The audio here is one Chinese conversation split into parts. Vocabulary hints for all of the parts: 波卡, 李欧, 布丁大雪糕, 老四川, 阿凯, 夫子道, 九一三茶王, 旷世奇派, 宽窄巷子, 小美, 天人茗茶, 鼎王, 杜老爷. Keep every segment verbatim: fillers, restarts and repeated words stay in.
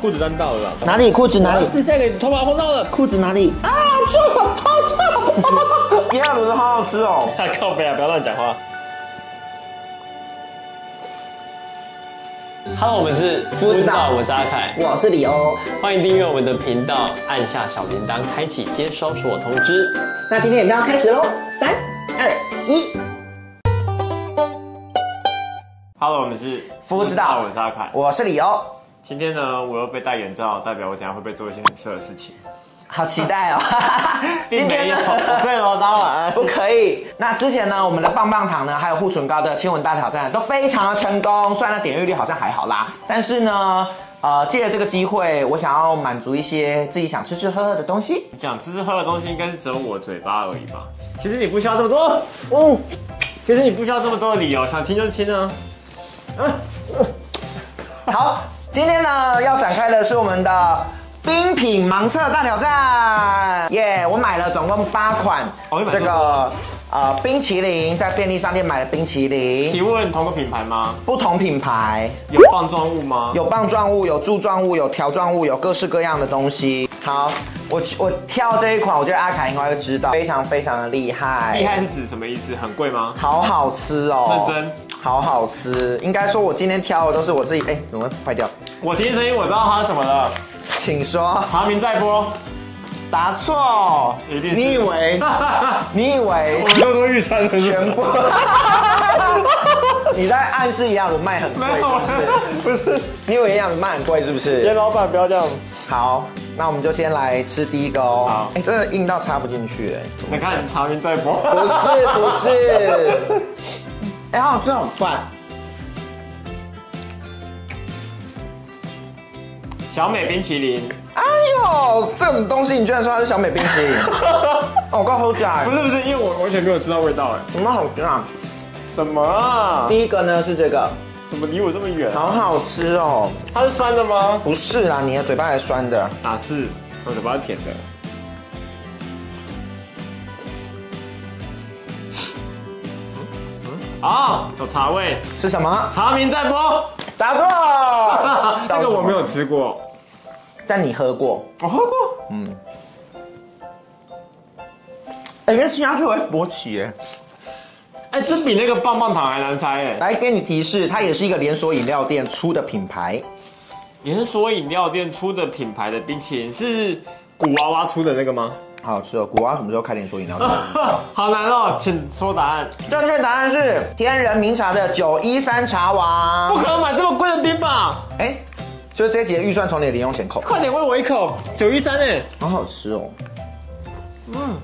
裤子沾到了。哪里？裤子哪里？是下给头发碰到了。裤子哪里？啊，好臭，好臭！第二轮好好吃哦。靠北啊，不要乱讲话。 Hello， 我们是夫子道，我是阿凯，我是李欧，欢迎订阅我们的频道，按下小铃铛，开启接收所通知。那今天影片要开始喽，三二一。Hello， 我们是夫子道，我是阿凯，我是李欧。今天呢，我又被戴眼罩，代表我等下会被做一些很色的事情。 好期待哦！并没有，我最啰嗦了，不可以。那之前呢，我们的棒棒糖呢，还有护唇膏的亲吻大挑战都非常的成功，虽然点阅率好像还好啦，但是呢，呃，借着这个机会，我想要满足一些自己想吃吃喝喝的东西。想吃吃喝喝的东西，应该是只有我嘴巴而已吧？其实你不需要这么多，嗯，其实你不需要这么多的理由，想亲就亲啊。嗯，好，今天呢要展开的是我们的。 冰品盲测大挑战，耶！我买了总共八款这个呃冰淇淋，在便利商店买了冰淇淋。提问同个品牌吗？不同品牌。有棒状物吗？有棒状物，有柱状物，有条状物，有各式各样的东西。好，我我挑这一款，我觉得阿凯应该会知道，非常非常的厉害。厉害是指什么意思？很贵吗？好好吃哦，认真。 好好吃，应该说我今天挑的都是我自己。哎、欸，怎么坏掉？我听声音我知道它是什么了，请说。查明在播，答错，一定是。你以为？你以为？我多多预算的全部。你在暗示一样我卖很贵是不是？不是，你以为一样卖很贵是不是？严老板不要这样。好，那我们就先来吃第一个哦。好，哎、欸，这硬到插不进去哎。你看查明在播。不是不是。哎，好吃，好快！小美冰淇淋。哎呦，这种东西你居然说它是小美冰淇淋？哦，我刚好假。不是不是，因为我完全没有吃到味道哎。什么好假？什么啊？第一个呢是这个，怎么离我这么远？好好吃哦。它是酸的吗？不是啦，你的嘴巴是酸的。哪是？我嘴巴是甜的。 啊，有茶味是什么？茶名在播，答错。这个我没有吃过，但你喝过？我喝过。嗯。哎，因为吃下去我会勃起耶。哎，这比那个棒棒糖还难猜哎。来给你提示，它也是一个连锁饮料店出的品牌。连锁饮料店出的品牌的冰淇淋是古娃娃出的那个吗？ 好吃哦！古娃什么时候开连锁饮料店？好难哦，请说答案。正确答案是天人茗茶的九一三茶王。不可能买这么贵的冰吧？哎、欸，就是这一集的预算从你的零用钱扣。快点喂我一口九一三哎，好好吃哦。嗯，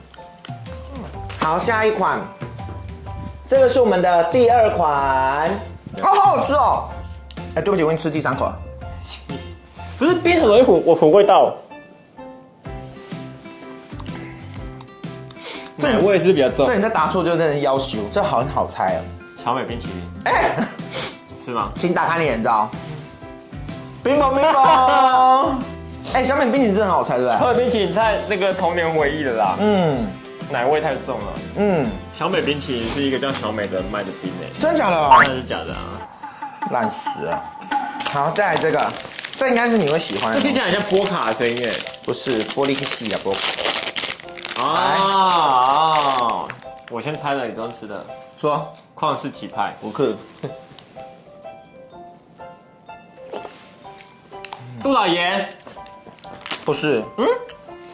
好，下一款，这个是我们的第二款。哦，好好吃哦。哎、欸，对不起，我已经吃第三口了。不是冰很容易混，我混味道。 这味是比较重，这你再答错就真的要求，这好好猜哦。小美冰淇淋，哎、欸，是吗？请打开你眼罩。冰雹冰雹，哎，小美冰淇淋真的很好猜，对不对？小美冰淇淋太那个童年回忆了啦。嗯，奶味太重了。嗯，小美冰淇淋是一个叫小美的人卖的冰诶、欸，真的假的？当然是假的啊，烂死了。好，再来这个，这应该是你会喜欢的。这听起来很像波卡的声音诶、欸，不是玻璃系啊，波卡。 哦，我先猜了，你刚吃的，说旷世奇派，我克，杜老爷，不是，嗯，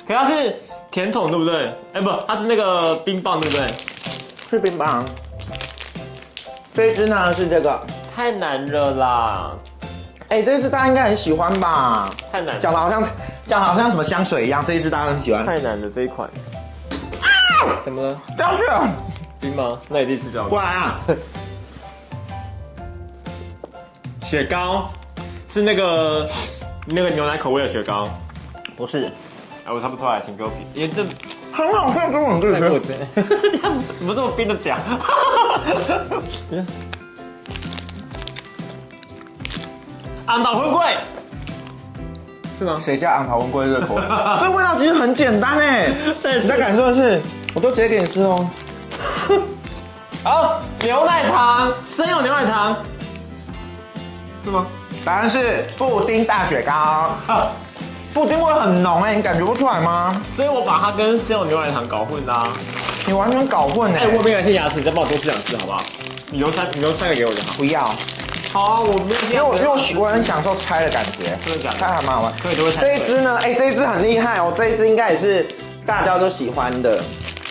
可它是甜筒对不对？哎，不，它是那个冰棒对不对？是冰棒。这只呢是这个，太难了啦。哎，这只大家应该很喜欢吧？太难，讲的好像讲的好像什么香水一样，这一只大家很喜欢。太难了这一款。 怎么了？掉去了，冰吗？那你第一次掉。过来啊！雪糕是那个那个牛奶口味的雪糕，不是？哎，我猜不出来，请给我评，因为这很好看，跟我对不对？怎么这么冰的讲？安岛婚柜。 是吗？谁叫昂桃文龟热口味？这味道其实很简单哎，你的感受是，我都直接给你吃哦。好，牛奶糖，生有牛奶糖，是吗？答案是布丁大雪糕。啊，布丁味很浓哎、欸，你感觉不出来吗？所以我把它跟鲜肉牛奶糖搞混的、啊。你完全搞混哎、欸！哎、欸，我没有一些牙齿，你再帮我多吃两次好不好？你留三，你留三个给我就好。不要。好啊，我没有。因为我又喜欢享受拆的感觉，真的假的？拆还蛮好玩。对，就会拆。这一只呢？哎、欸，这一只很厉害哦，这一只应该也是大家都喜欢的。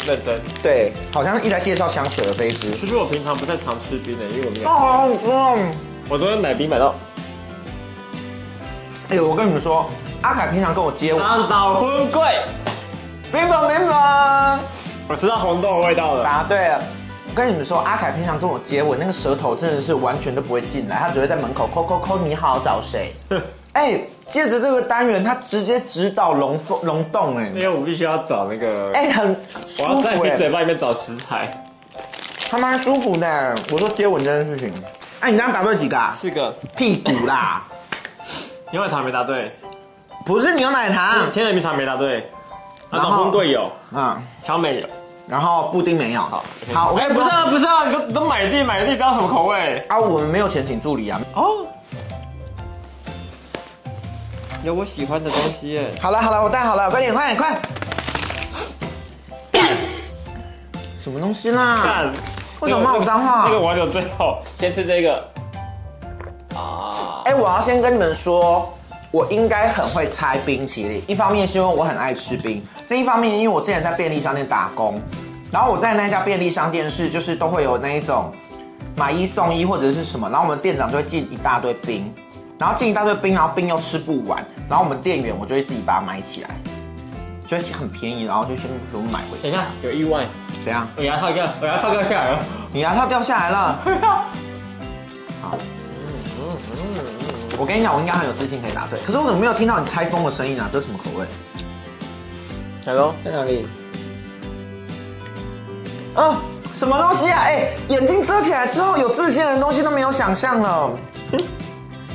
认真对，好像一直在介绍香水的这一支。其实我平常不太常吃冰的、欸，因为我没有。哦，好好吃哦！我昨天买冰买到。哎、欸，我跟你们说，阿凯平常跟我接吻。阿老富贵，冰棒冰棒，我吃到红豆的味道了。答对了。我跟你们说，阿凯平常跟我接吻，那个舌头真的是完全都不会进来，他只会在门口抠抠抠，你好找谁？哎、欸，借着这个单元，他直接指导龙凤龙洞哎、欸，因为我必须要找那个哎、欸，很舒服、欸、我要在你嘴巴里面找食材，他蛮舒服的、欸。我说接吻这件事情，哎、啊，你刚刚答对几个、啊？四个，屁股啦，牛奶糖没答对，不是牛奶糖，天然蜜糖没答对，然后富贵有，嗯，乔美有。 然后布丁没有，好，好，哎，不是啊，不是啊，你都都买自己买的，你知道什么口味啊？我们没有钱请助理啊。哦，有我喜欢的东西耶。好了好了，我带好了，快点快点快。什么东西啦？干，为什么骂我脏话？这个玩到最后，先吃这个。啊，哎，我要先跟你们说。 我应该很会拆冰淇淋，一方面是因为我很爱吃冰，另一方面因为我之前在便利商店打工，然后我在那家便利商店是就是都会有那一种买一送一或者是什么，然后我们店长就会进一大堆冰，然后进一大堆冰，然后冰又吃不完，然后我们店员我就会自己把它买起来，就很便宜，然后就先给我买回去。等一下有意外，怎样？我牙套掉，我牙套掉下来了，你牙套掉下来了。好。 我跟你讲，我应该很有自信可以答对。可是我怎么没有听到你拆封的声音啊？这是什么口味 ？Hello， 在哪里？啊，什么东西啊？哎、欸，眼睛遮起来之后，有自信的东西都没有想象了。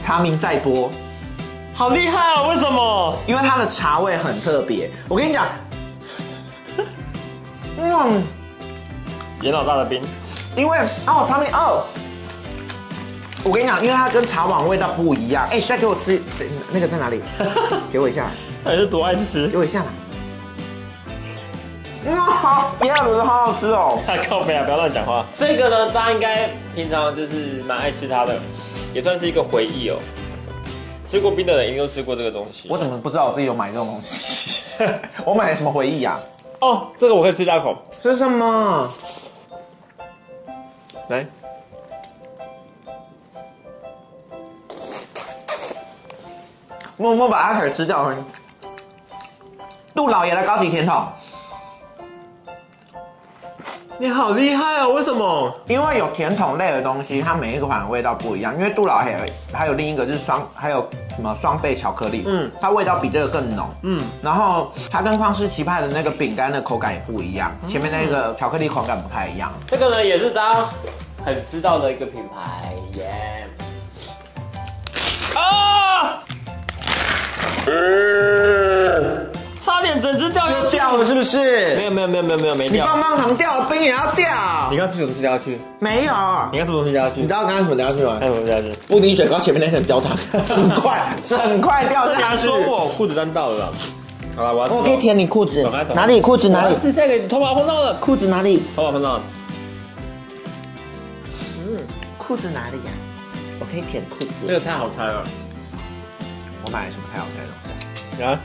茶名在播，好厉害啊、哦！为什么？因为它的茶味很特别。我跟你讲，嗯，严老大的冰，因为哦，茶名哦。 我跟你讲，因为它跟茶碗味道不一样。哎、欸，再给我吃那个在哪里？给我一下。还是多爱吃。给我一下。嗯，好，不要了，好好吃哦。太靠北了，不要乱讲话。这个呢，大家应该平常就是蛮爱吃它的，也算是一个回忆哦。吃过冰的人一定都吃过这个东西。我怎么不知道我自己有买这种东西？我买了什么回忆啊？哦，这个我可以吃大口。是什么？来。 默默把阿凯吃掉了，杜老爷的高级甜筒，你好厉害哦！为什么？因为有甜筒类的东西，它每一个款的味道不一样。因为杜老爷还有另一个就是双，还有什么双倍巧克力，嗯，它味道比这个更浓，嗯。然后它跟旷世奇派的那个饼干的口感也不一样，前面那个巧克力口感不太一样。这个呢也是大家很知道的一个品牌耶。啊！ 嗯、差点整只掉就掉了，是不是？没有没有没有没有没有没掉。你棒棒糖掉了，冰也要掉。你刚吃什么东西掉下去？没有。你刚吃什么东西掉下去？你知道刚刚什么掉下去吗？什么掉下去？布丁雪糕前面那层焦糖，整块整块掉下去。他说我裤子沾到了。好了，我要吃。我可以舔你裤子，哪里裤子哪里？是下个头发碰到了。裤子哪里？头发碰到了。嗯，裤子哪里呀、啊？我可以舔裤子。这个太好猜了。 我买什么太好猜的东西？啊！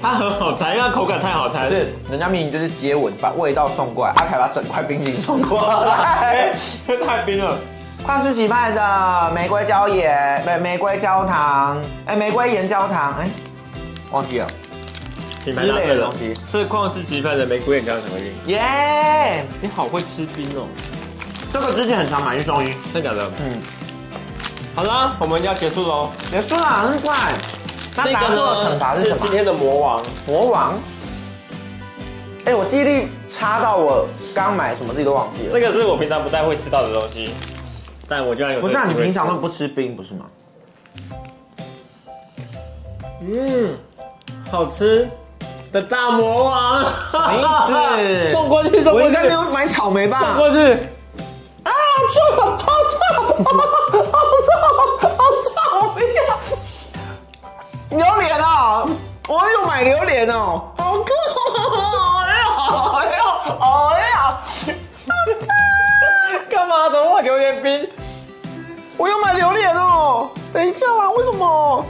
它很好猜，因为它口感太好猜了。是，人家明明就是接吻，把味道送过来，阿凯把整块冰淇淋送过来，太冰了。旷世奇派的玫瑰椒盐，玫玫瑰焦糖，哎、欸，玫瑰盐焦糖，哎、欸，忘记了。品牌搭配的东西是旷世奇派的玫瑰盐焦糖巧克力。耶！ Yeah! 你好会吃冰哦。 这个之前很常买一送一，真的假的？嗯，好了，我们要结束喽，结束了，很快。那答错的惩罚是什么？是今天的魔王，魔王。哎、欸，我记忆力差到我刚买什么自己都忘记了。这个是我平常不太会吃到的东西，但我居然有。不是、啊、你平常都不吃冰，不是吗？嗯，好吃。的大魔王，没事，送过去，送过去。我应该没有买草莓吧？送过去。啊，好臭，好臭，好臭，好臭！好臭！榴莲啊，我有买榴莲哦，好臭！哎呀，哎呀，哎呀！干嘛？怎么会榴莲冰？我要买榴莲哦！等一下啊，为什么？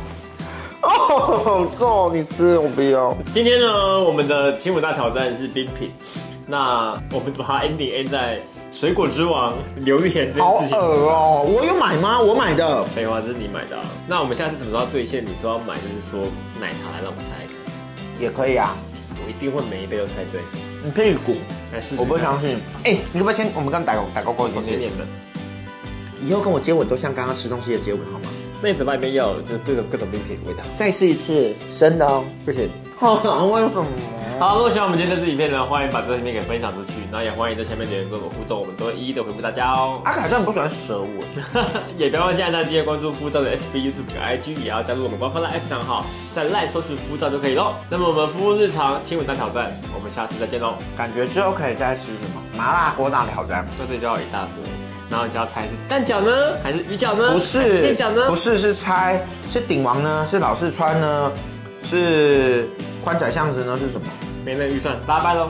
哦，够你吃，我不要。今天呢，我们的亲母大挑战是冰品，那我们把它 ending end 在水果之王榴莲这件事情。好恶哦！我有买吗？我买的。废话，这是你买的、啊。那我们下次什么时候兑现？你说要买，就是说奶茶来让我猜一看。也可以啊，我一定会每一杯都猜对。你屁股？来试试。我不相信。哎、欸，你可不可以先我们刚打打勾勾一次？以后跟我接吻都像刚刚吃东西的接吻好吗？ 那你嘴巴里面要有就是各种各种冰品的味道。再试一次，真的哦，不行。好，为什么？好，如果喜欢我们今天这支影片呢，欢迎把这支影片给分享出去，然后也欢迎在下面留言跟我们互动，我们都会一一的回复大家哦。阿卡好像不喜欢蛇吻，也不要忘记按下订阅、关注夫照的 F B、YouTube 跟 I G， 也要加入我们官方的 App 账号，在 LINE 搜寻夫照就可以喽。那么我们夫日常亲吻大挑战，我们下次再见喽。感觉之后可以再吃什么麻辣锅大挑战，在这里就要一大堆。 然后你就要猜是蛋饺呢，还是鱼饺呢？不是面饺呢？不是，是猜是鼎王呢，是老四川呢，是宽窄巷子呢，是什么？没那个预算，拜拜喽。